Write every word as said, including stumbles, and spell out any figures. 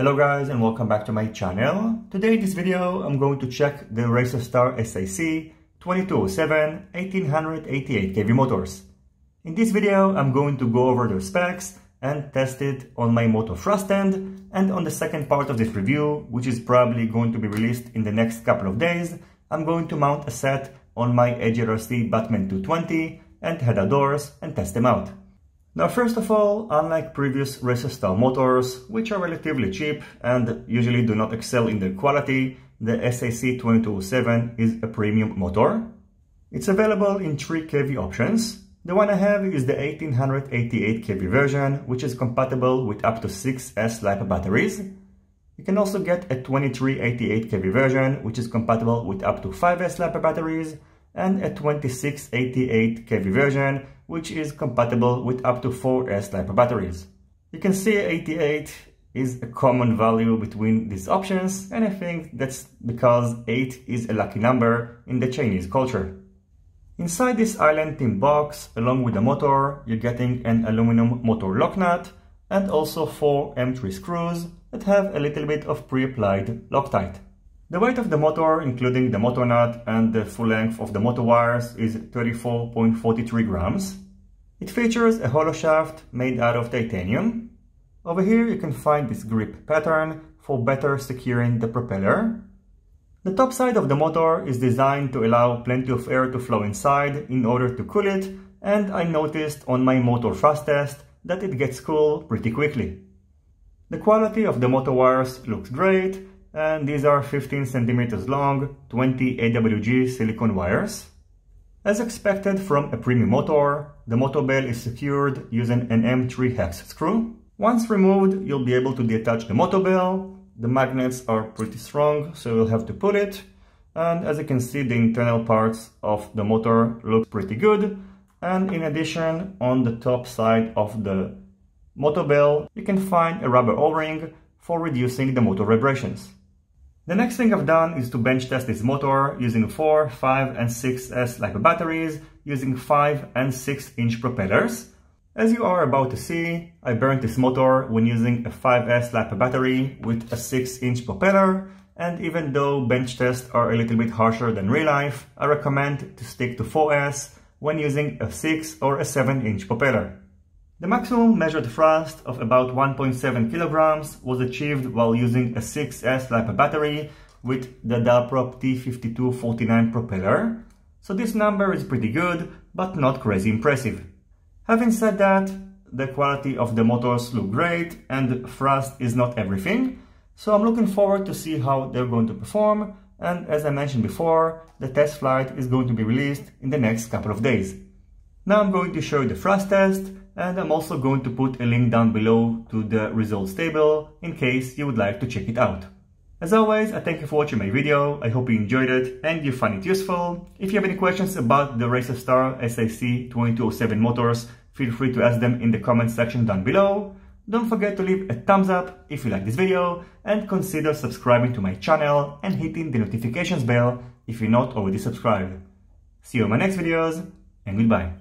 Hello guys and welcome back to my channel. Today in this video I'm going to check the Racerstar S I C twenty-two oh seven eighteen hundred eighty-eight k V motors. In this video I'm going to go over their specs and test it on my motor thrust end and on the second part of this review, which is probably going to be released in the next couple of days, I'm going to mount a set on my EdgeRC Batman two twenty and header doors and test them out. Now first of all, unlike previous Racerstar motors, which are relatively cheap and usually do not excel in their quality, the S I C twenty-two oh seven is a premium motor. It's available in three k V options. The one I have is the eighteen hundred eighty-eight k V version, which is compatible with up to six S LiPo batteries. You can also get a twenty-three eighty-eight k V version, which is compatible with up to five S LiPo batteries, and a twenty-six eighty-eight k V version, which is compatible with up to four S LiPo batteries. You can see eighty-eight is a common value between these options, and I think that's because eight is a lucky number in the Chinese culture. Inside this island tin box, along with the motor, you're getting an aluminum motor lock nut and also four M three screws that have a little bit of pre-applied Loctite. The weight of the motor, including the motor nut and the full length of the motor wires, is thirty-four point four three grams. It features a hollow shaft made out of titanium. Over here you can find this grip pattern for better securing the propeller. The top side of the motor is designed to allow plenty of air to flow inside in order to cool it, and I noticed on my motor thrust test that it gets cool pretty quickly. The quality of the motor wires looks great, and these are fifteen centimeters long, twenty A W G silicone wires. As expected from a premium motor, the motor bell is secured using an M three hex screw. Once removed, you'll be able to detach the motor bell. The magnets are pretty strong, so you'll have to pull it. And as you can see, the internal parts of the motor look pretty good. And in addition, on the top side of the motor bell, you can find a rubber O-ring for reducing the motor vibrations. The next thing I've done is to bench test this motor using four, five and six S LiPo batteries using five and six inch propellers. As you are about to see, I burnt this motor when using a five S LiPo battery with a six inch propeller, and even though bench tests are a little bit harsher than real life, I recommend to stick to four S when using a six or a seven inch propeller. The maximum measured thrust of about one point seven kilograms was achieved while using a six S LiPo battery with the Dalprop T fifty-two forty-nine propeller, so this number is pretty good, but not crazy impressive. Having said that, the quality of the motors look great and thrust is not everything, so I'm looking forward to see how they're going to perform, and as I mentioned before, the test flight is going to be released in the next couple of days. Now I'm going to show you the thrust test, and I'm also going to put a link down below to the results table in case you would like to check it out. As always, I thank you for watching my video, I hope you enjoyed it and you find it useful. If you have any questions about the Racerstar S I C twenty-two oh seven motors, feel free to ask them in the comment section down below. Don't forget to leave a thumbs up if you like this video, and consider subscribing to my channel and hitting the notifications bell if you're not already subscribed. See you in my next videos, and goodbye.